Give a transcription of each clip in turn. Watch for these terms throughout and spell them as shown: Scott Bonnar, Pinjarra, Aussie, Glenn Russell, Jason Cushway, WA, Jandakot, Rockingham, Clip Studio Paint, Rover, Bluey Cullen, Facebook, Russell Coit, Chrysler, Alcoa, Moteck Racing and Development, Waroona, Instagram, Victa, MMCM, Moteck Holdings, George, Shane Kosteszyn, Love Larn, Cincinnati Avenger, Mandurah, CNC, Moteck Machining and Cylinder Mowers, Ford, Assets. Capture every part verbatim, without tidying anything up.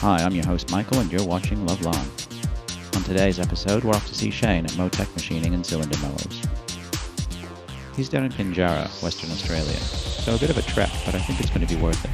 Hi, I'm your host Michael and you're watching Love Larn. On today's episode we're off to see Shane at Moteck Machining and Cylinder Mowers. He's down in Pinjarra, Western Australia, so a bit of a trek, but I think it's going to be worth it.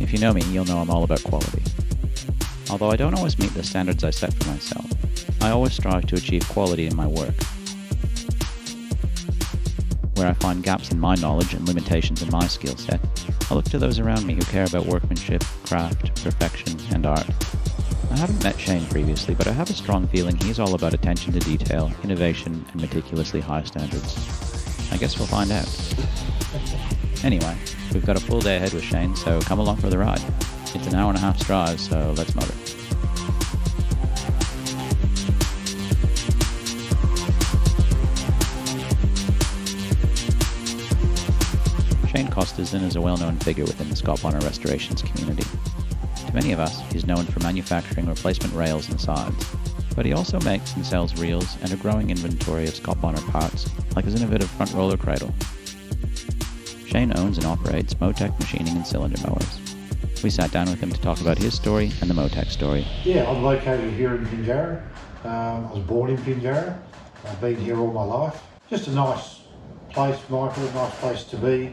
If you know me, you'll know I'm all about quality. Although I don't always meet the standards I set for myself, I always strive to achieve quality in my work. Where I find gaps in my knowledge and limitations in my skill set, I look to those around me who care about workmanship, craft, perfection, and art. I haven't met Shane previously, but I have a strong feeling he's all about attention to detail, innovation, and meticulously high standards. I guess we'll find out. Anyway, we've got a full day ahead with Shane, so come along for the ride. It's an hour and a half's drive, so let's motor. Shane Kosteszyn is a well-known figure within the Scott Bonnar restorations community. To many of us, he's known for manufacturing replacement rails and sides, but he also makes and sells reels and a growing inventory of Scott Bonnar parts, like his innovative front roller cradle. Shane owns and operates Moteck Machining and Cylinder Mowers. We sat down with him to talk about his story and the Moteck story. Yeah, I'm located here in Pinjarra. Um, I was born in Pinjarra. I've been here all my life. Just a nice place, Michael, a nice place to be.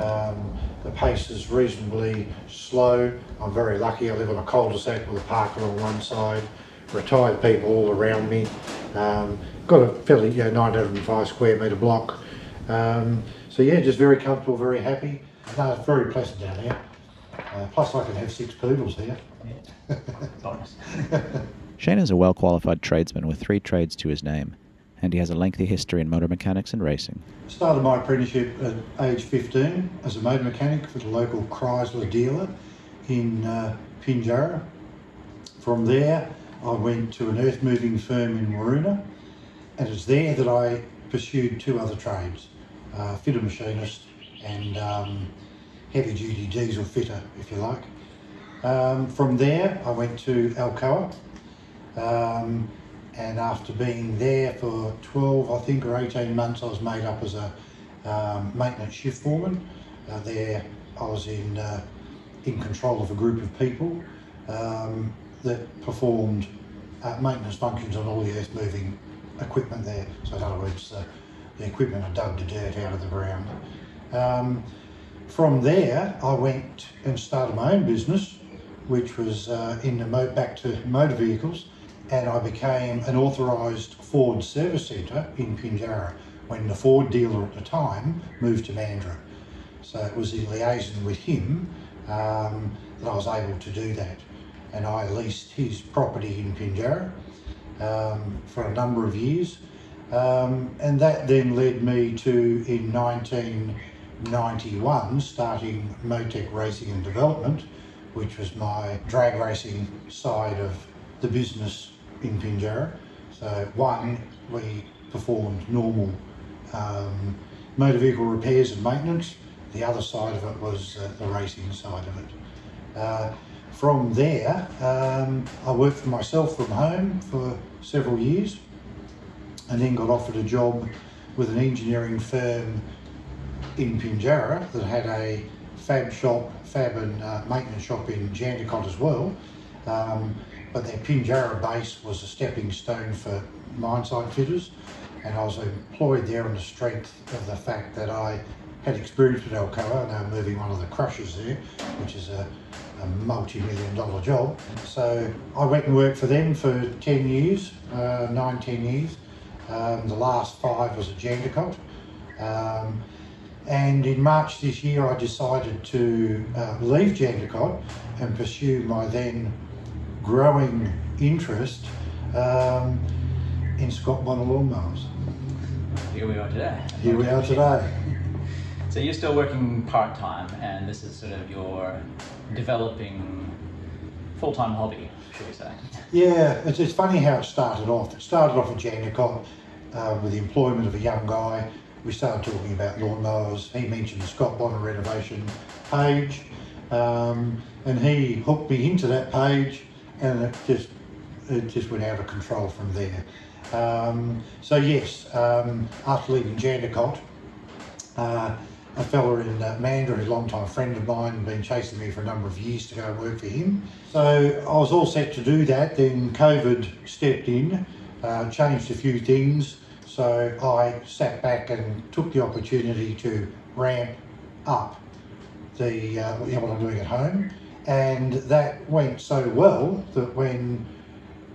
Um, the pace is reasonably slow. I'm very lucky. I live on a cul-de-sac with a park on one side, retired people all around me. Um, got a fairly, you know, nine hundred and five square metre block. Um, So yeah, just very comfortable, very happy. No, it's very pleasant down here. Uh, plus I can have six poodles here. Yeah. Nice. Shane is a well-qualified tradesman with three trades to his name, and he has a lengthy history in motor mechanics and racing. Started my apprenticeship at age fifteen as a motor mechanic for the local Chrysler dealer in uh, Pinjarra. From there, I went to an earth-moving firm in Waroona, and it's there that I pursued two other trades. Uh, fitter machinist and um, heavy duty diesel fitter, if you like. Um, from there I went to Alcoa, um, and after being there for twelve, I think, or eighteen months, I was made up as a um, maintenance shift foreman. Uh, there I was in, uh, in control of a group of people um, that performed uh, maintenance functions on all the earth moving equipment there. So in other words, uh, the equipment had dug the dirt out of the ground. Um, from there, I went and started my own business, which was uh, in the mo back to motor vehicles, and I became an authorised Ford service centre in Pinjarra when the Ford dealer at the time moved to Mandurah. So it was in liaison with him um, that I was able to do that, and I leased his property in Pinjarra um, for a number of years. Um, and that then led me to, in nineteen ninety-one, starting Moteck Racing and Development, which was my drag racing side of the business in Pinjarra. So one, we performed normal um, motor vehicle repairs and maintenance. The other side of it was uh, the racing side of it. Uh, from there, um, I worked for myself from home for several years, and then got offered a job with an engineering firm in Pinjarra that had a fab shop, fab and uh, maintenance shop in Jandakot as well. Um, but their Pinjarra base was a stepping stone for mine site fitters, and I was employed there on the strength of the fact that I had experience with Alcoa, and they were moving one of the crushers there, which is a, a multi-million dollar job. So I went and worked for them for ten years, uh, nine, ten years. Um, the last five was at Jandakot, um, and in March this year I decided to uh, leave Jandakot and pursue my then growing interest um, in Scott Bonnar lawnmowers. Here we are today. Here we are today. So you're still working part-time, and this is sort of your developing full-time hobby, should we say? Yeah, it's, it's funny how it started off. It started off at Jandakot uh, with the employment of a young guy we started talking about lawn mowers. He mentioned the Scott Bonnar renovation page, um, and he hooked me into that page, and it just it just went out of control from there. Um, so yes, um, after leaving Jandakot, uh, a fella in uh, Mandurah, a long-time friend of mine, been chasing me for a number of years to go work for him. So I was all set to do that, then COVID stepped in, uh, changed a few things, so I sat back and took the opportunity to ramp up the uh, what I'm doing at home. And that went so well that when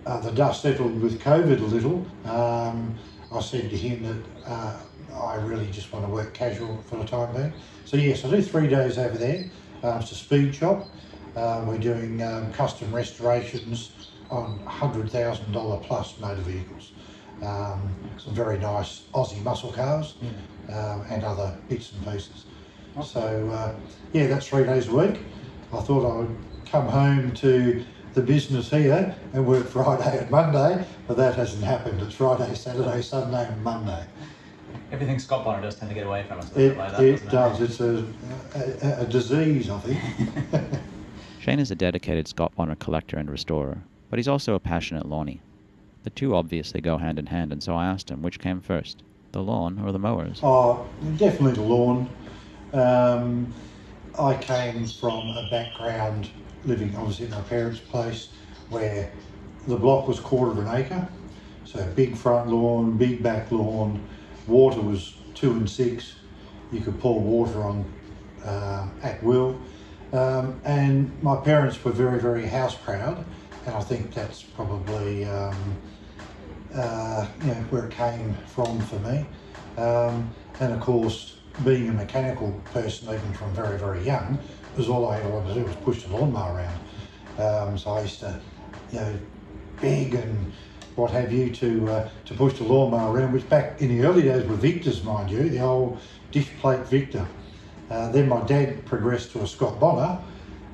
uh, the dust settled with COVID a little, um, I said to him that uh, I really just want to work casual for the time being. So yes, I do three days over there. Uh, it's a speed shop. Uh, we're doing um, custom restorations on one hundred thousand dollar plus motor vehicles. Um, some very nice Aussie muscle cars, yeah. uh, and other bits and pieces. Awesome. So uh, yeah, that's three days a week. I thought I would come home to the business here and work Friday and Monday, but that hasn't happened. It's Friday, Saturday, Sunday and Monday. Everything Scott Bonnar does tend to get away from us. It, like that, it does. It? It's a, a, a disease, I think. Shane is a dedicated Scott Bonnar collector and restorer, but he's also a passionate lawnie. The two obviously go hand in hand, and so I asked him which came first, the lawn or the mowers? Oh, definitely the lawn. Um, I came from a background living obviously in my parents' place where the block was a quarter of an acre. So big front lawn, big back lawn. Water was two and six. You could pour water on uh, at will. Um, and my parents were very, very house proud. And I think that's probably um, uh, you know, where it came from for me. Um, and of course, being a mechanical person, even from very, very young, was all I ever wanted to do was push the lawnmower around. Um, so I used to, you know, beg and what have you to uh, to push the lawnmower around, which back in the early days were Victas, mind you, the old dish plate Victa. Uh, then my dad progressed to a Scott Bonnar,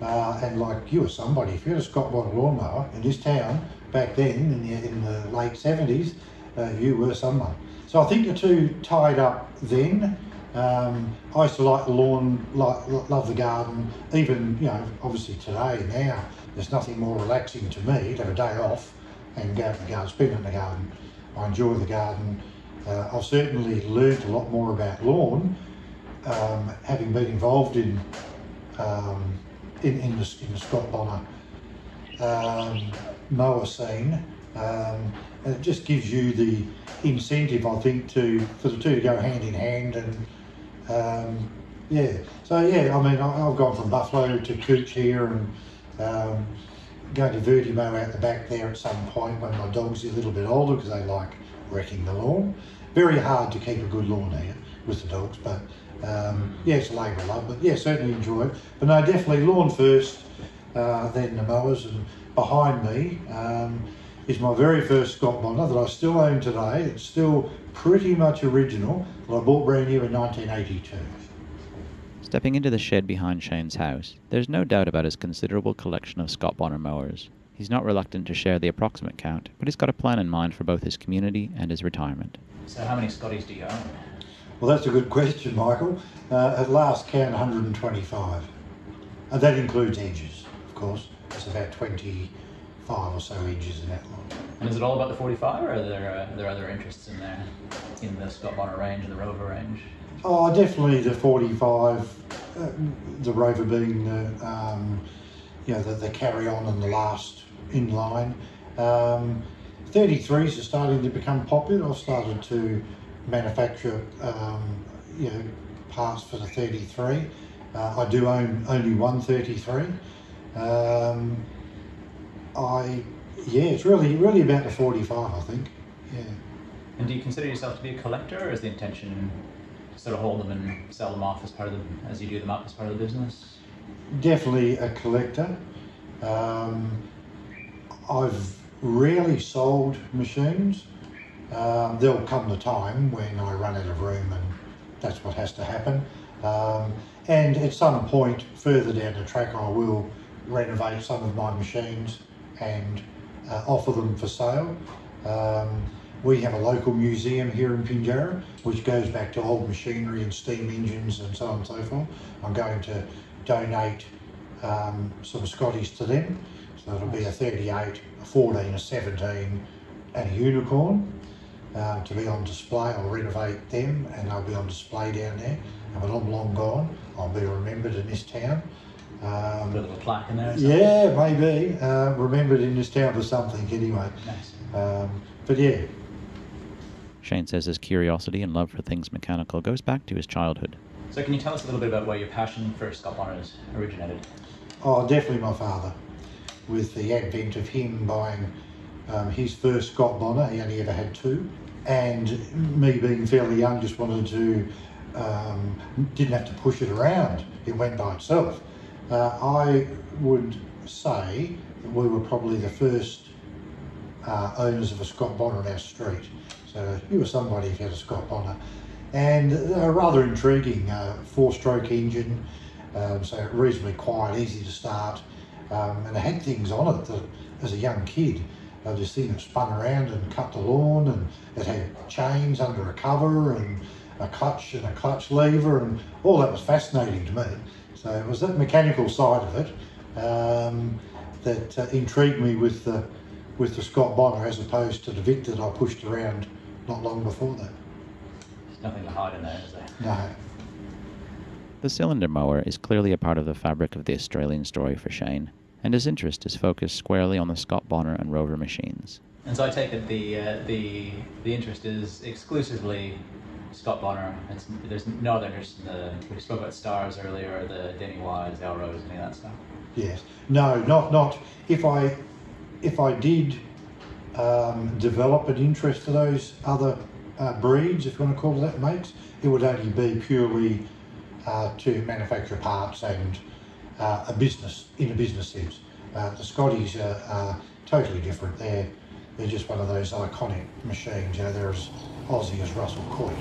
uh, and like you or somebody, if you had a Scott Bonnar lawnmower in this town back then in the, in the late seventies, uh, you were someone. So I think the two tied up then. Um, I used to like the lawn, like, love the garden, even, you know, obviously today, now, there's nothing more relaxing to me to have a day off and go out in the garden, spend in the garden. I enjoy the garden. Uh, I've certainly learned a lot more about lawn, um, having been involved in um, in, in, the, in the Scott Bonnar um, mower scene. Um, and it just gives you the incentive, I think, to for the two to go hand in hand. And um, yeah, so yeah, I mean, I, I've gone from Buffalo to Cooch here, and um, going to Vertimo out the back there at some point when my dog's a little bit older, because they like wrecking the lawn. Very hard to keep a good lawn here with the dogs, but um, yeah, it's a labour of love, but yeah, certainly enjoy it. But no, definitely lawn first, uh, then the mowers. And behind me um, is my very first Scott Bonnar that I still own today. It's still pretty much original, that I bought brand new in nineteen eighty-two. Stepping into the shed behind Shane's house, there's no doubt about his considerable collection of Scott Bonnar mowers. He's not reluctant to share the approximate count, but he's got a plan in mind for both his community and his retirement. So how many Scotties do you own? Well, that's a good question, Michael. Uh, at last count, one hundred twenty-five. And that includes edges, of course. That's about twenty-five or so edges in that lot. And is it all about the forty-five, or are there, uh, are there other interests in there, in the Scott Bonnar range and the Rover range? Oh, definitely the forty-five, uh, the Rover being the, um, you know, the, the carry-on and the last in line. Um, thirty-threes are starting to become popular. I've started to manufacture, um, you know, parts for the thirty-three. Uh, I do own only one thirty-three. Um, I, yeah, it's really, really about the forty-five, I think, yeah. And do you consider yourself to be a collector, or is the intention sort of hold them and sell them off as part of the, as you do them up as part of the business? Definitely a collector. Um, I've rarely sold machines. Um, there'll come the time when I run out of room, and that's what has to happen. Um, and at some point further down the track, I will renovate some of my machines and uh, offer them for sale. Um, We have a local museum here in Pinjarra, which goes back to old machinery and steam engines and so on and so forth. I'm going to donate um, some Scotties to them. So it'll be a thirty-eight, a fourteen, a seventeen and a unicorn uh, to be on display. I'll renovate them and they'll be on display down there. And when I'm long gone, I'll be remembered in this town. Um, Put a little plaque in there or something? Yeah, maybe. Uh, remembered in this town for something anyway. Nice. Um, but yeah. Shane says his curiosity and love for things mechanical goes back to his childhood. So can you tell us a little bit about where your passion for Scott Bonnar has originated? Oh, definitely my father. With the advent of him buying um, his first Scott Bonnar, he only ever had two, and me being fairly young just wanted to, um, didn't have to push it around, it went by itself. Uh, I would say that we were probably the first uh, owners of a Scott Bonnar on our street. So you were somebody who had a Scott Bonnar, and a rather intriguing uh, four-stroke engine, um, so reasonably quiet, easy to start, um, and it had things on it that, as a young kid, uh, this thing that spun around and cut the lawn, and it had chains under a cover and a clutch and a clutch lever, and all that was fascinating to me. So it was that mechanical side of it um, that uh, intrigued me with the with the Scott Bonnar, as opposed to the Victa that I pushed around not long before that. There's nothing to hide in there, is there? No. The cylinder mower is clearly a part of the fabric of the Australian story for Shane, and his interest is focused squarely on the Scott Bonnar and Rover machines. And so I take it the uh, the the interest is exclusively Scott Bonnar. It's, there's no other interest in the, we spoke about Stars earlier, the Denny Wise, Elrose, any of that stuff. Yes. No, not, not, if I, if I did um, develop an interest for those other uh, breeds, if you want to call that mates, it would only be purely uh, to manufacture parts and uh, a business, in a business sense. Uh, the Scotties are, are totally different. They're, they're just one of those iconic machines. You know, they're as Aussie as Russell Coit.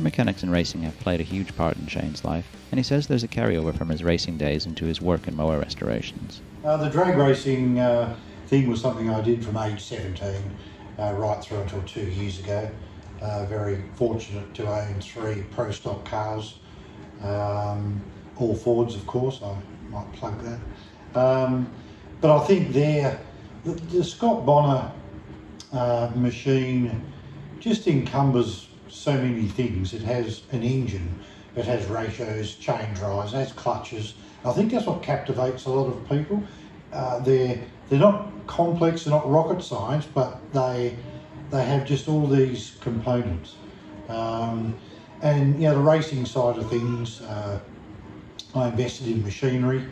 Mechanics and racing have played a huge part in Shane's life, and he says there's a carryover from his racing days into his work in mower restorations. Uh, the drag racing uh, thing was something I did from age seventeen uh, right through until two years ago. Uh, very fortunate to own three pro stock cars, um, all Fords of course, I might plug that. Um, but I think there, the, the Scott Bonnar uh, machine just encumbers so many things. It has an engine, it has ratios, chain drives, it has clutches. I think that's what captivates a lot of people. Uh, they're they're not complex, they're not rocket science, but they they have just all these components. Um, and you know, the racing side of things, uh, I invested in machinery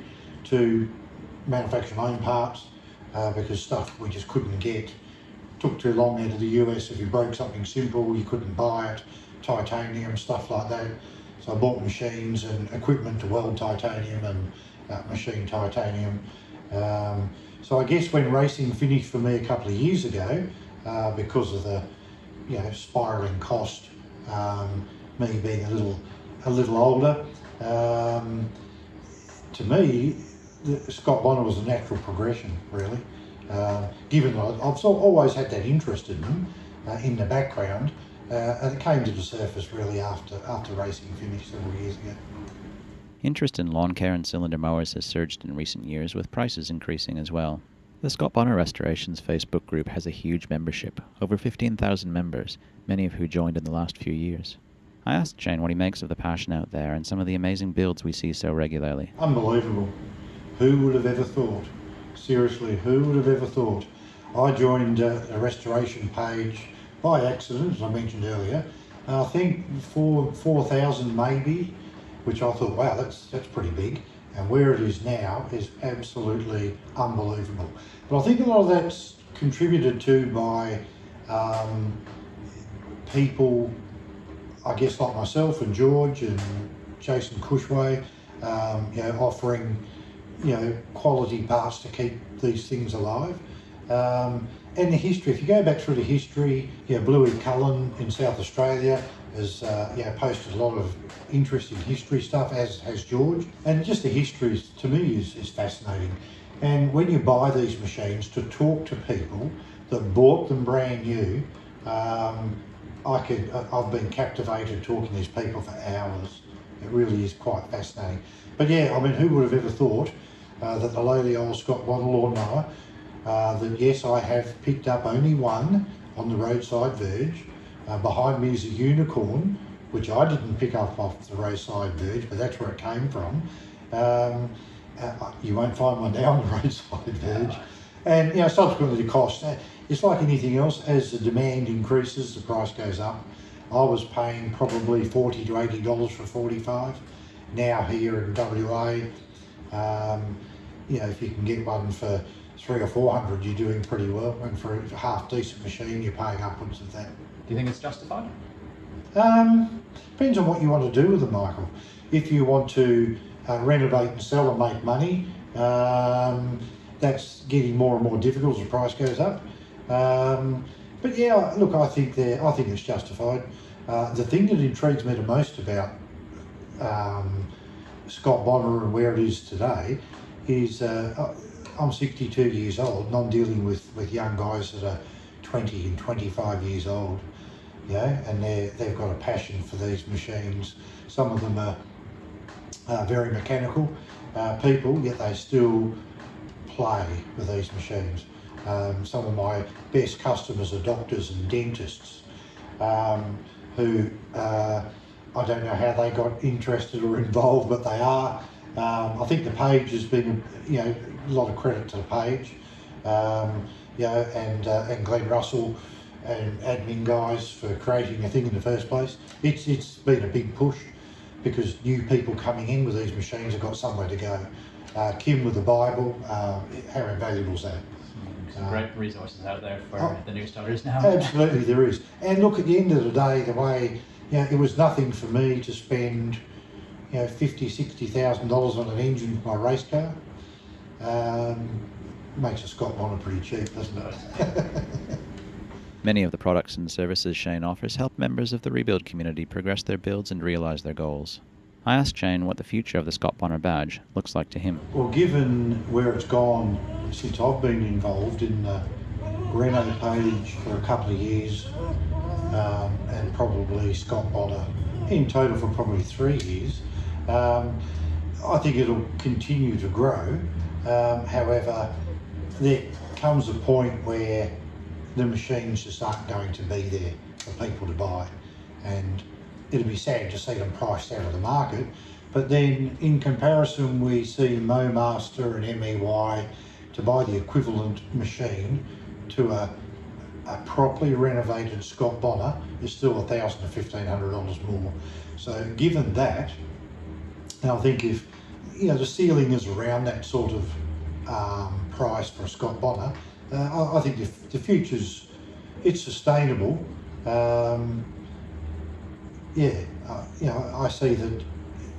to manufacture my own parts uh, because stuff we just couldn't get. Took too long into the U S. If you broke something simple, you couldn't buy it. Titanium, stuff like that. So I bought machines and equipment to weld titanium and uh, machine titanium. Um, so I guess when racing finished for me a couple of years ago, uh, because of the you know spiralling cost, um, me being a little a little older, um, to me, the Scott Bonnar was a natural progression, really. Uh, given I've always had that interest in them uh, in the background, uh, and it came to the surface really after after racing finished several years ago. Interest in lawn care and cylinder mowers has surged in recent years, with prices increasing as well. The Scott Bonnar Restorations Facebook group has a huge membership, over fifteen thousand members, many of who joined in the last few years. I asked Shane what he makes of the passion out there and some of the amazing builds we see so regularly. Unbelievable. Who would have ever thought? Seriously, who would have ever thought? I joined uh, a restoration page by accident, as I mentioned earlier. Uh, I think four four thousand maybe, which I thought, wow, that's that's pretty big. And where it is now is absolutely unbelievable. But I think a lot of that's contributed to by um, people, I guess, like myself and George and Jason Cushway, um, you know, offering, you know, quality parts to keep these things alive. Um, and the history, if you go back through the history, you know, Bluey Cullen in South Australia has uh, you know, posted a lot of interesting history stuff, as has George. And just the history, to me, is, is fascinating. And when you buy these machines, to talk to people that bought them brand new, um, I could, I've been captivated talking to these people for hours. It really is quite fascinating. But yeah, I mean, who would have ever thought uh, that the lowly old Scott Bonnar lawnmower, uh, that yes, I have picked up only one on the roadside verge. Uh, behind me is a unicorn, which I didn't pick up off the roadside verge, but that's where it came from. Um, uh, you won't find one now on the roadside verge. And, you know, subsequently the cost, uh, it's like anything else, as the demand increases, the price goes up. I was paying probably forty to eighty dollars for forty-five. Now here in W A, um, you know, if you can get one for three or four hundred, you're doing pretty well. And for a half decent machine, you're paying upwards of that. Do you think it's justified? Um, depends on what you want to do with them, Michael. If you want to uh, renovate and sell and make money, um, that's getting more and more difficult as the price goes up. Um, but yeah, look, I think they're, I think it's justified. Uh, the thing that intrigues me the most about um, Scott Bonnar and where it is today is uh, I'm sixty-two years old, and I'm dealing with with young guys that are twenty and twenty-five years old, you know, and they they've got a passion for these machines. Some of them are uh, very mechanical uh, people, yet they still play with these machines. Um, some of my best customers are doctors and dentists um, who, uh, I don't know how they got interested or involved, but they are. Um, I think the page has been, you know, a lot of credit to the page, um, you know, and, uh, and Glenn Russell and admin guys for creating the thing in the first place. It's, it's been a big push because new people coming in with these machines have got somewhere to go. Uh, Kim with the Bible, uh, how invaluable is that? Some great resources out there for oh, the new starters now. Absolutely, there is. And look, at the end of the day, the way, you know, it was nothing for me to spend, you know, fifty, sixty thousand dollars on an engine for my race car. Um, makes a Scott Bonnar pretty cheap, doesn't it? Many of the products and services Shane offers help members of the rebuild community progress their builds and realise their goals. I asked Shane what the future of the Scott Bonnar badge looks like to him. Well, given where it's gone since I've been involved in the Renault page for a couple of years, um, and probably Scott Bonnar in total for probably three years, um, I think it'll continue to grow. Um, however, there comes a point where the machines just aren't going to be there for people to buy. And it'd be sad to see them priced out of the market, but then in comparison we see MoMaster and M E Y to buy the equivalent machine to a, a properly renovated Scott Bonnar is still a thousand to fifteen hundred dollars more. So given that, and I think if, you know, the ceiling is around that sort of um, price for a Scott Bonnar, uh, I, I think if the future's, it's sustainable. Um, Yeah, uh, you know, I see that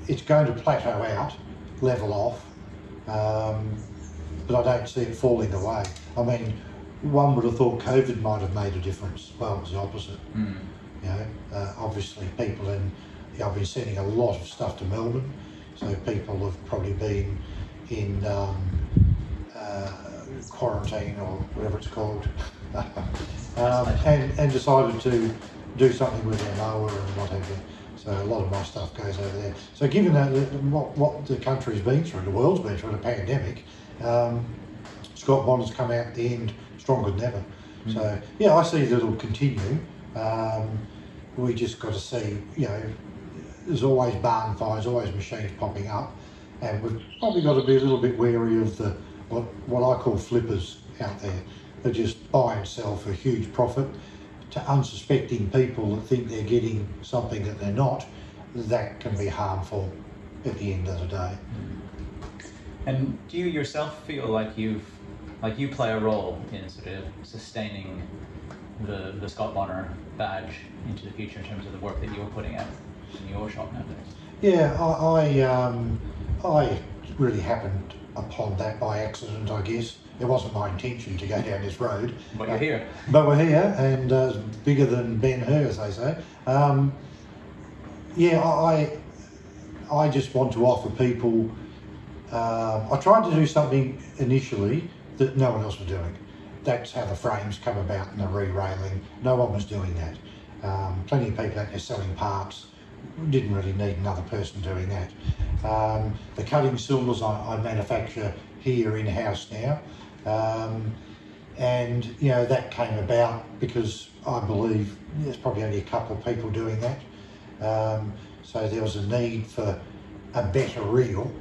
it's going to plateau out, level off, um, but I don't see it falling away. I mean, one would have thought COVID might have made a difference. Well, it was the opposite. Mm. You know, uh, obviously people in, you know, I've been sending a lot of stuff to Melbourne, so people have probably been in um, uh, quarantine or whatever it's called, um, and, and decided to do something with their mower and whatever. So a lot of my stuff goes over there. So given that, what, what the country's been through, the world's been through, the pandemic, um, Scott Bonnar's come out at the end stronger than ever. Mm. So yeah, I see that it'll continue. Um, we just got to see, you know, there's always barn fires, always machines popping up, and we've probably got to be a little bit wary of the what, what I call flippers out there. They just buy and sell for a huge profit to unsuspecting people that think they're getting something that they're not. That can be harmful at the end of the day. And do you yourself feel like you've, like you play a role in sort of sustaining the, the Scott Bonnar badge into the future in terms of the work that you're putting out in your shop nowadays? Yeah, I, I um, I really happened upon that by accident, I guess. It wasn't my intention to go down this road. But you're here. But we're here, and uh, it's bigger than Ben-Hur, as they say. Um, yeah, I, I just want to offer people... Uh, I tried to do something initially that no one else was doing. That's how the frames come about and the re-railing. No one was doing that. Um, plenty of people out there selling parts. Didn't really need another person doing that. Um, the cutting cylinders I, I manufacture here in-house now. Um, and, you know, that came about because I believe there's probably only a couple of people doing that. Um, so there was a need for a better reel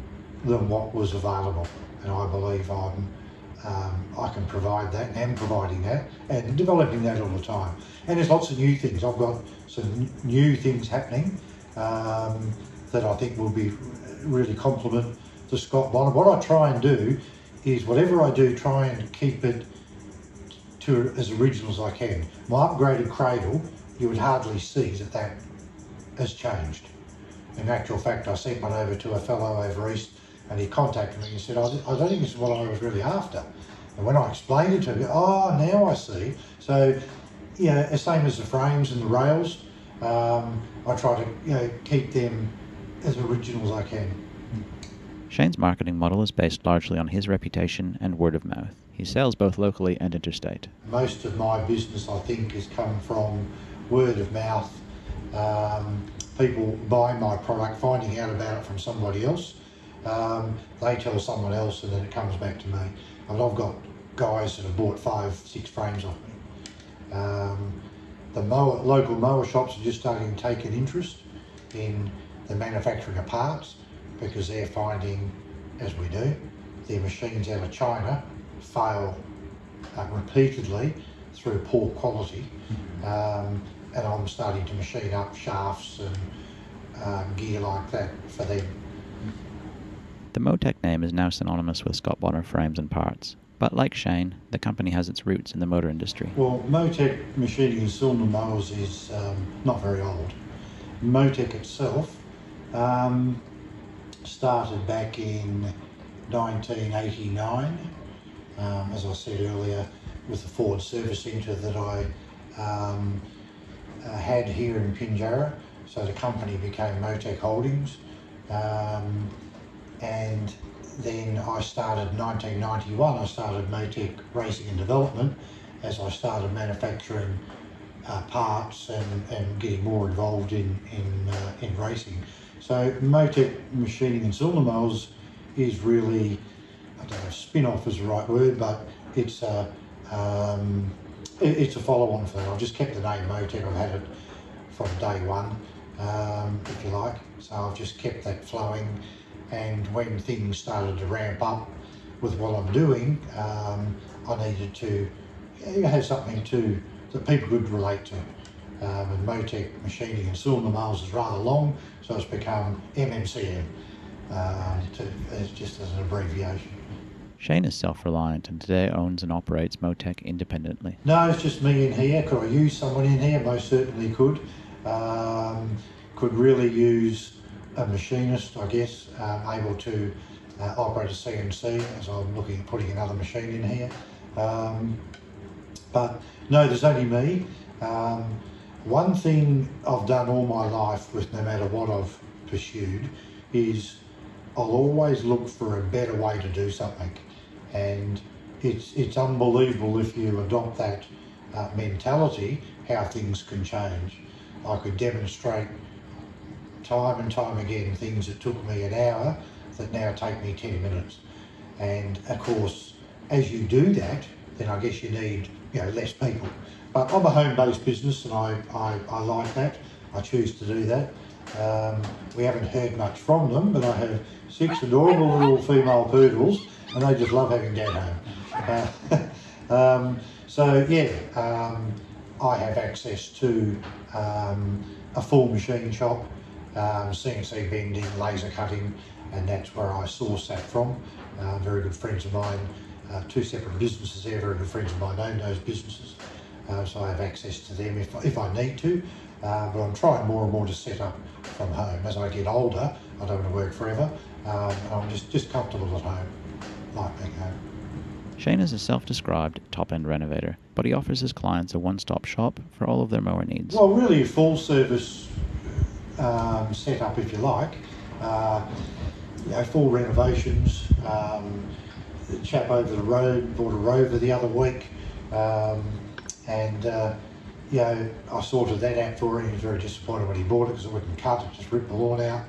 than what was available. And I believe I'm, um, I can provide that, and am providing that, and developing that all the time. And there's lots of new things. I've got some new things happening um, that I think will be really complement the Scott Bonnar. What I try and do is whatever I do, try and keep it to as original as I can. My upgraded cradle, you would hardly see that that has changed. In actual fact, I sent one over to a fellow over east, and he contacted me and said, I don't think this is what I was really after. And when I explained it to him, oh, now I see. So, you know, the same as the frames and the rails, um, I try to, you know, keep them as original as I can. Shane's marketing model is based largely on his reputation and word of mouth. He sells both locally and interstate. Most of my business, I think, has come from word of mouth, um, people buying my product, finding out about it from somebody else. Um, they tell someone else, and then it comes back to me. I mean, I've got guys that have bought five, six frames off me. Um, the mower, local mower shops are just starting to take an interest in the manufacturing of parts, because they're finding, as we do, their machines out of China fail uh, repeatedly through poor quality. Um, and I'm starting to machine up shafts and um, gear like that for them. The Moteck name is now synonymous with Scott Bonnar frames and parts, but like Shane, the company has its roots in the motor industry. Well, Moteck Machining and Cylinder Mowers is um, not very old. Moteck itself um, started back in nineteen eighty-nine, um, as I said earlier, with the Ford service centre that I um, Uh, had here in Pinjarra. So the company became Moteck Holdings, um, and then I started in nineteen ninety-one, I started Moteck Racing and Development, as I started manufacturing uh, parts and, and getting more involved in, in, uh, in racing. So Moteck Machining and Cylinder Mowers is really, I don't know, spin-off is the right word, but it's a um, It's a follow-on for that. I've just kept the name Moteck. I've had it from day one, um, if you like. So I've just kept that flowing. And when things started to ramp up with what I'm doing, um, I needed to have something to that people could relate to. Um, and Moteck Machining and Cylinder Mowers is rather long, so it's become M M C M, uh, to, it's just as an abbreviation. Shane is self-reliant and today owns and operates Moteck independently. No, it's just me in here. Could I use someone in here? Most certainly could. Um, could really use a machinist, I guess, um, able to uh, operate a C N C, as I'm looking at putting another machine in here. Um, but no, there's only me. Um, one thing I've done all my life with no matter what I've pursued is I'll always look for a better way to do something. And it's it's unbelievable if you adopt that uh, mentality, how things can change. I could demonstrate time and time again things that took me an hour that now take me ten minutes. And of course, as you do that, then I guess you need, you know, less people. But I'm a home-based business, and I, I, I like that. I choose to do that. Um, we haven't heard much from them, but I have six adorable little female poodles, and they just love having Dad home. Uh, um, so yeah, um, I have access to um, a full machine shop, um, C N C bending, laser cutting, and that's where I source that from. Uh, very good friends of mine, uh, two separate businesses there, very good friends of mine own those businesses, uh, so I have access to them if, if I need to. Uh, but I'm trying more and more to set up from home. As I get older, I don't want to work forever. um, and I'm just, just comfortable at home, like being home. Shane is a self-described top-end renovator, but he offers his clients a one-stop shop for all of their mower needs. Well, really a full-service um, setup, if you like. Uh, you know, full renovations. Um, the chap over the road bought a Rover the other week, um, and uh, you know, I sorted that out for him. He was very disappointed when he bought it because it wouldn't cut, it just ripped the lawn out.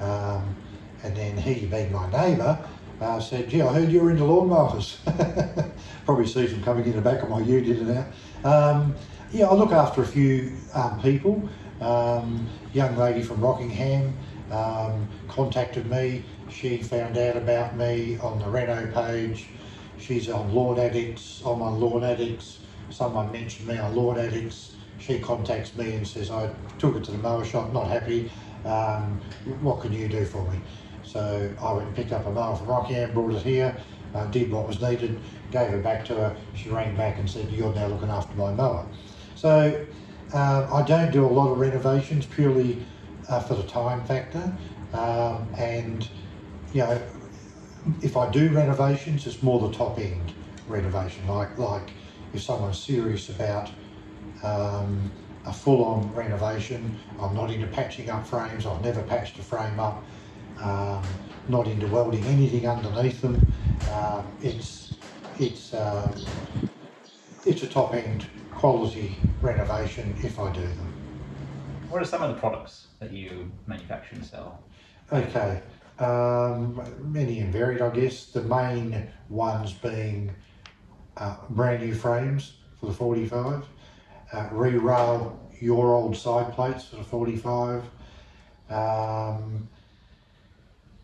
Um, and then he, being my neighbour, Uh, said, gee, I heard you were into lawnmowers. Probably see them coming in the back of my unit now. Um, yeah, I look after a few um, people. Um, young lady from Rockingham um, contacted me. She found out about me on the Reno page. She's on Lawn Addicts. I'm on Lawn Addicts. Someone mentioned me on Lawn Addicts. She contacts me and says, I took it to the mower shop, not happy. Um, what can you do for me? So I went and picked up a mower from Rockingham, brought it here, uh, did what was needed, gave it back to her. She rang back and said, you're now looking after my mower. So uh, I don't do a lot of renovations purely uh, for the time factor. Um, and, you know, if I do renovations, it's more the top end renovation. Like, like if someone's serious about um, a full on renovation, I'm not into patching up frames. I've never patched a frame up. Um, not into welding anything underneath them. Uh, it's it's um, it's a top end quality renovation if I do them. What are some of the products that you manufacture and sell? Okay, um, many and varied, I guess. The main ones being uh, brand new frames for the forty-five, uh, re-rail your old side plates for the forty-five. Um,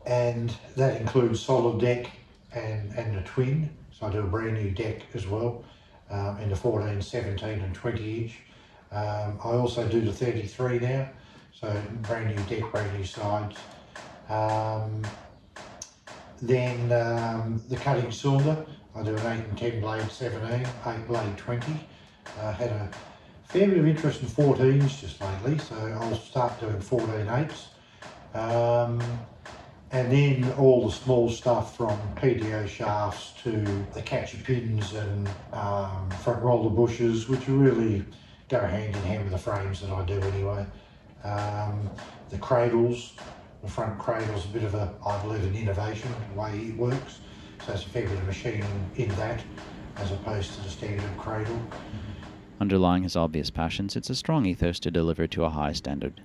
and that includes solid deck and and the twin, so I do a brand new deck as well um, in the fourteen, seventeen and twenty inch. um, I also do the thirty-three now, so brand new deck, brand new sides. Um, then um, the cutting cylinder, I do an eight and ten blade seventeen, eight blade twenty. I had a fair bit of interest in fourteens just lately, so I'll start doing fourteen eights. um, And then all the small stuff from P D O shafts to the catcher pins and um, front roller bushes, which really go hand in hand with the frames that I do anyway. Um, the cradles, the front cradle's a bit of a, I believe, an innovation, the way it works. So it's a fair bit of machining in that as opposed to the standard cradle. Underlying his obvious passions, it's a strong ethos to deliver to a high standard.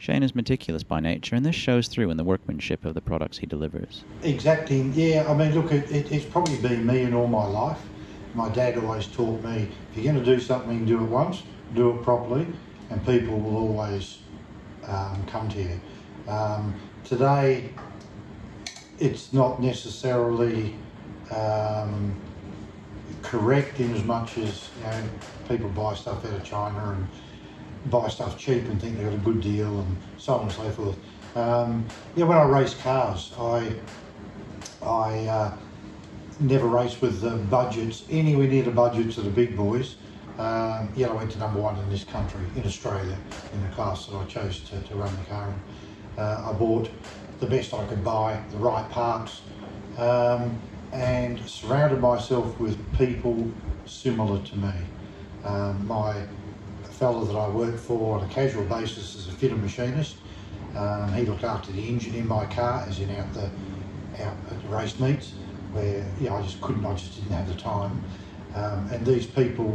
Shane is meticulous by nature, and this shows through in the workmanship of the products he delivers. Exacting, yeah. I mean, look, it, it, it's probably been me in all my life. My dad always taught me, if you're going to do something, do it once, do it properly, and people will always um, come to you. Um, today, it's not necessarily um, correct in as much as, you know, people buy stuff out of China and buy stuff cheap and think they got a good deal and so on and so forth. Um, yeah, when I race cars, I I uh, never race with the budgets, anywhere near the budgets of the big boys. Um, yeah, I went to number one in this country, in Australia, in the class that I chose to, to run the car in. Uh, I bought the best I could buy, the right parts, um, and surrounded myself with people similar to me. Um, my fellow that I work for on a casual basis as a fitter machinist. Um, he looked after the engine in my car, as in out the out at the race meets, where you know, I just couldn't, I just didn't have the time. Um, and these people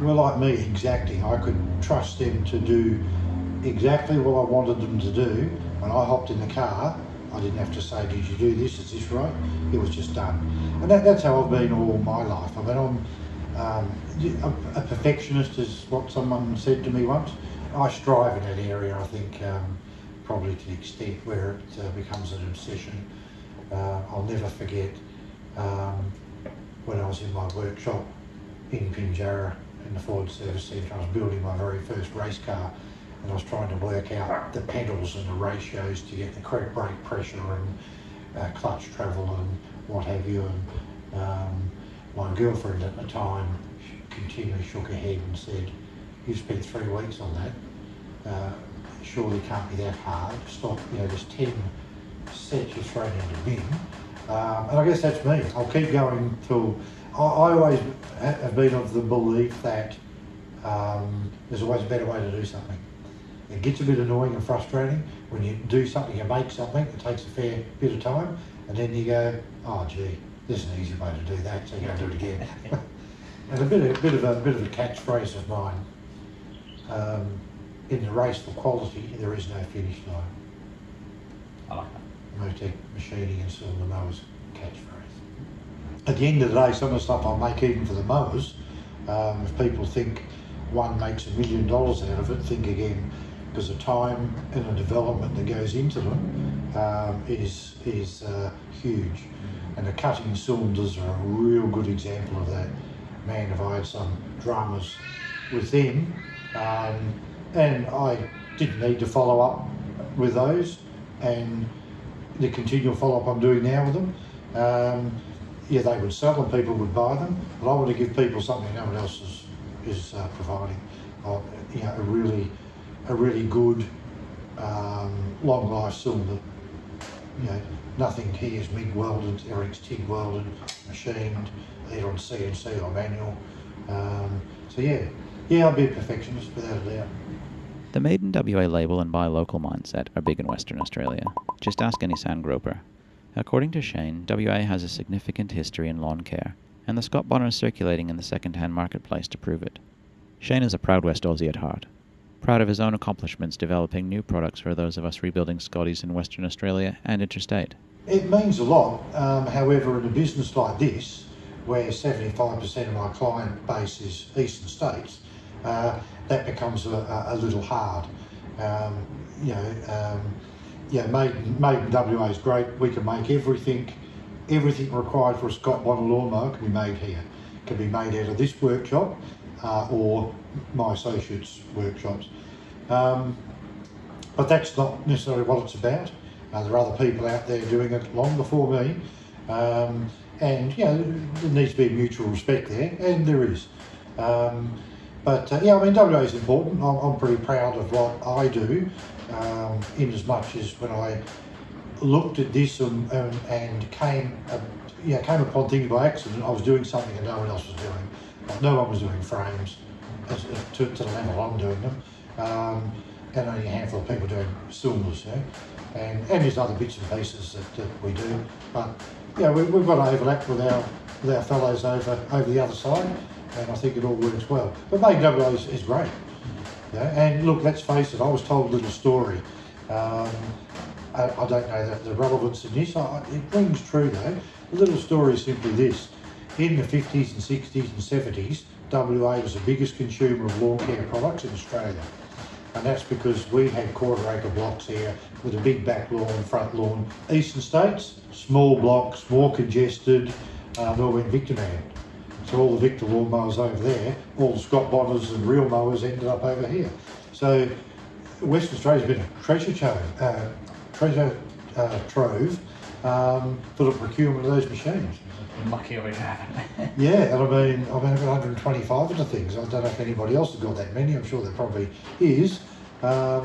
were like me, exacting. I could trust them to do exactly what I wanted them to do. When I hopped in the car, I didn't have to say, "Did you do this? Is this right?" It was just done. And that, that's how I've been all my life. I mean, I'm. Um, a, a perfectionist is what someone said to me once. I strive in that area, I think, um, probably to the extent where it uh, becomes an obsession. Uh, I'll never forget um, when I was in my workshop in Pinjarra in the Ford Service Centre, I was building my very first race car and I was trying to work out the pedals and the ratios to get the correct brake pressure and uh, clutch travel and what have you. And, um, my girlfriend at the time continually shook her head and said, "You've spent three weeks on that. Uh, surely it can't be that hard. Stop. You know, there's ten set you straight into bin. Um, and I guess that's me. I'll keep going till I, I always have been of the belief that um, there's always a better way to do something. It gets a bit annoying and frustrating when you do something, you make something, it takes a fair bit of time, and then you go, oh gee, there's an easy way to do that, so you go do it again. And a bit of, bit of a bit of a catchphrase of mine. Um, in the race for quality, there is no finish line. I like that. Moteck Machining and Cylinder Mowers catchphrase. At the end of the day, some of the stuff I make, even for the mowers, um, if people think one makes a million dollars out of it, think again, because the time and the development that goes into them um, is is uh, huge. And the cutting cylinders are a real good example of that. Man, if I had some dramas with them, um, and I didn't need to follow up with those, and the continual follow-up I'm doing now with them, um, yeah, they would sell them, people would buy them, but I want to give people something no one else is is uh, providing, uh, you know, a really, a really good um, long life cylinder. You know, nothing here is MIG welded, everything's TIG welded, machined, either on C N C or manual. Um, so yeah, yeah, I'll be a perfectionist without a doubt. The Made in W A label and buy local mindset are big in Western Australia. Just ask any sand groper. According to Shane, W A has a significant history in lawn care, and the Scott Bonnar is circulating in the second-hand marketplace to prove it. Shane is a proud West Aussie at heart, proud of his own accomplishments developing new products for those of us rebuilding Scotties in Western Australia and interstate. It means a lot, um, however, in a business like this, where seventy-five percent of my client base is eastern states, Uh, that becomes a, a little hard. Um, you know, um, yeah, made, made in W A is great. We can make everything, everything required for a Scott Bonnar lawnmower can be made here. It can be made out of this workshop uh, or my associates' workshops. Um, but that's not necessarily what it's about. Uh, there are other people out there doing it long before me. Um, and, you know, there needs to be mutual respect there, and there is. Um, But uh, yeah, I mean, W A is important. I'm, I'm pretty proud of what I do, um, in as much as when I looked at this and, um, and came, uh, yeah, came upon things by accident, I was doing something that no one else was doing. Like, no one was doing frames as, as, to, to the level I'm doing them, um, and only a handful of people doing cylinders. Yeah? And, and there's other bits and pieces that, that we do, but yeah, we, we've got to overlap with our with our fellows over over the other side. And I think it all works well. But Made in W A is, is great. Yeah? And look, let's face it, I was told a little story. Um, I, I don't know the, the relevance in this. I, it rings true though. The little story is simply this. In the fifties and sixties and seventies, W A was the biggest consumer of lawn care products in Australia. And that's because we had quarter acre blocks here with a big back lawn, front lawn. Eastern states, small blocks, more congested, um, all went Victa manned. So all the Victa lawn mowers over there, all the Scott Bonnars and real mowers ended up over here. So Western Australia's been a treasure trove, uh, treasure uh, trove um, for the procurement of those machines. Lucky we have. Yeah, and I mean, I've had about one hundred twenty-five into things. I don't know if anybody else has got that many. I'm sure there probably is. Um,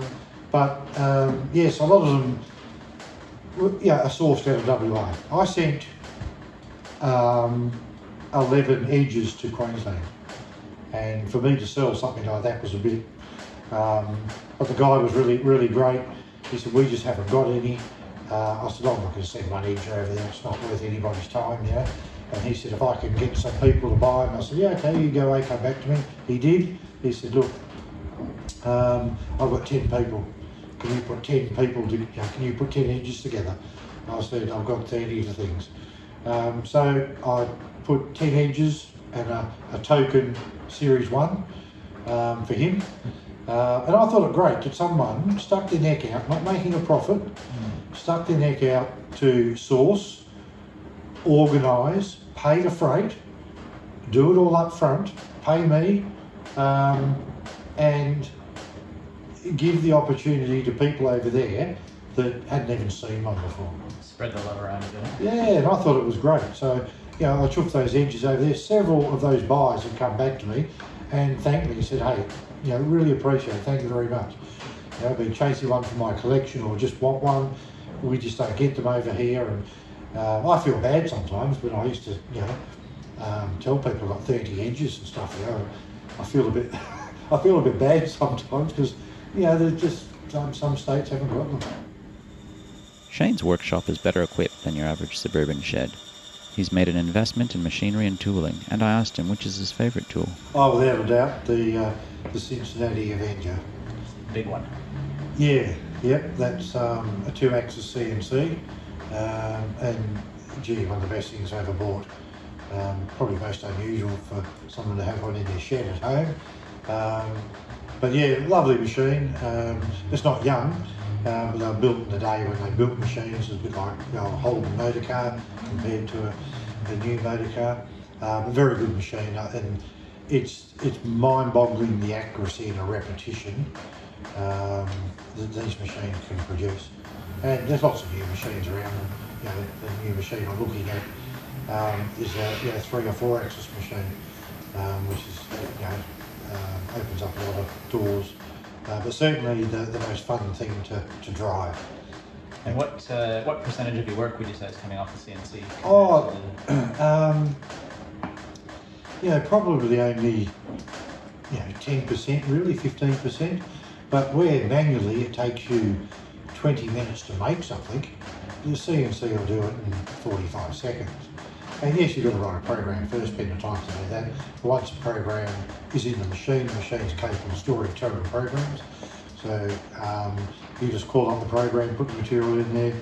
but um, yes, a lot of them, yeah, are sourced out of W A. I sent Um, eleven edges to Queensland, and for me to sell something like that was a bit um, but the guy was really really great. He said, we just haven't got any. uh, I said, I'm not going to send one edge over there, it's not worth anybody's time, you know. And he said, if I can get some people to buy them, I said, yeah, okay, you go away, come back to me. He did. He said, look, um, I've got ten people, can you put ten people to, you know, can you put ten edges together? And I said, I've got thirty to things. Um, so I put ten edges and a, a token series one um, for him, uh, and I thought it great that someone stuck their neck out, not making a profit, mm. stuck their neck out to source, organise, pay the freight, do it all up front, pay me, um, and give the opportunity to people over there that hadn't even seen one before. Spread the love around a bit. Yeah, and I thought it was great. So, you know, I took those edges over there. Several of those buyers have come back to me and thanked me and said, hey, you know, really appreciate it. Thank you very much. You know, I've been chasing one for my collection or just want one. we just don't get them over here. And uh, I feel bad sometimes when I used to, you know, um, tell people I've got thirty engines and stuff. You know, I feel a bit, I feel a bit bad sometimes because, you know, there's just some, some states haven't got them. Shane's workshop is better equipped than your average suburban shed. He's made an investment in machinery and tooling, and I asked him which is his favourite tool. Oh, without a doubt, the uh, the Cincinnati Avenger. Big one. Yeah, yep, that's um, a two-axis C N C, um, and gee, one of the best things I ever bought. Um, probably most unusual for someone to have one in their shed at home. Um, but yeah, lovely machine. Um, it's not young. Um, they were built in the day when they built machines, it's a bit like, you know, a Holden motor car compared to a, a new motor car. Um, a very good machine, and it's it's mind-boggling the accuracy and the repetition um, that these machines can produce. And there's lots of new machines around. And, you know, the new machine I'm looking at um, is a you know, three or four axis machine, um, which is you know um, opens up a lot of doors. Uh, but certainly the, the most fun thing to, to drive. And what uh, what percentage of your work would you say is coming off the C N C? Oh, um, you know, probably only you know ten percent, really fifteen percent. But where manually it takes you twenty minutes to make something, the C N C will do it in forty-five seconds. And yes, you've got to write a program first, spend the time to do that. Once a program is in the machine, the machine's capable of storing total programs. So um, you just call up the program, put the material in there,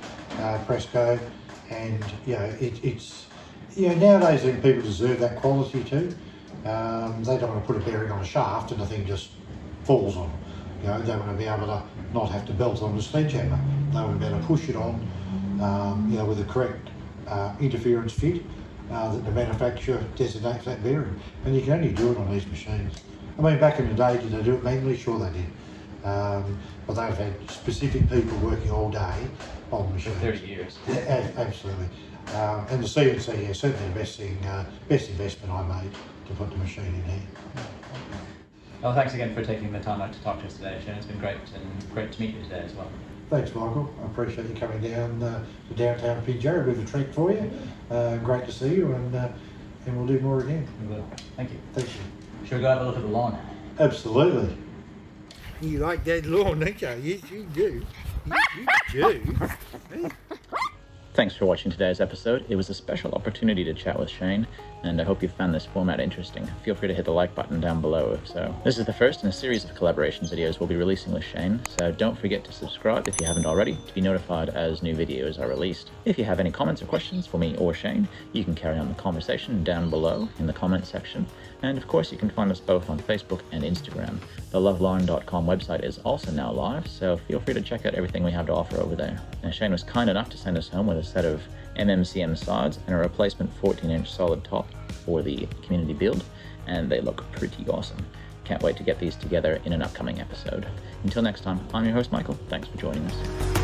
uh, press go, and you know it, it's you know nowadays I think people deserve that quality too. Um, they don't want to put a bearing on a shaft and the thing just falls on them. You know they want to be able to not have to belt on the sledgehammer. They want to be able to push it on, um, you know, with the correct uh, interference fit. Uh, that the manufacturer designates that bearing, and you can only do it on these machines. I mean, back in the day, did they do it manually? Sure they did. Um, but they've had specific people working all day on machines. For thirty years. Yeah, absolutely. Um, and the C N C, yeah, certainly the best thing, uh, best investment I made to put the machine in here. Well, thanks again for taking the time out to talk to us today, Shane. It's been great, and great to meet you today as well. Thanks, Michael. I appreciate you coming down uh, to downtown Pinjarra. A bit of a treat for you. Uh, great to see you, and uh, and we'll do more again. We will. Thank you. Thank you. Shall we go have a look at the lawn? Absolutely. You like that lawn, don't you? Yes, you do. Yes, you do. Thanks for watching today's episode. It was a special opportunity to chat with Shane, and I hope you found this format interesting. Feel free to hit the like button down below if so. This is the first in a series of collaboration videos we'll be releasing with Shane, so don't forget to subscribe if you haven't already to be notified as new videos are released. If you have any comments or questions for me or Shane, you can carry on the conversation down below in the comments section. And of course, you can find us both on Facebook and Instagram. The love larn dot com website is also now live, so feel free to check out everything we have to offer over there. Now, Shane was kind enough to send us home with a set of M M C M sides and a replacement fourteen inch solid top for the community build, and they look pretty awesome. Can't wait to get these together in an upcoming episode. Until next time, I'm your host Michael, thanks for joining us.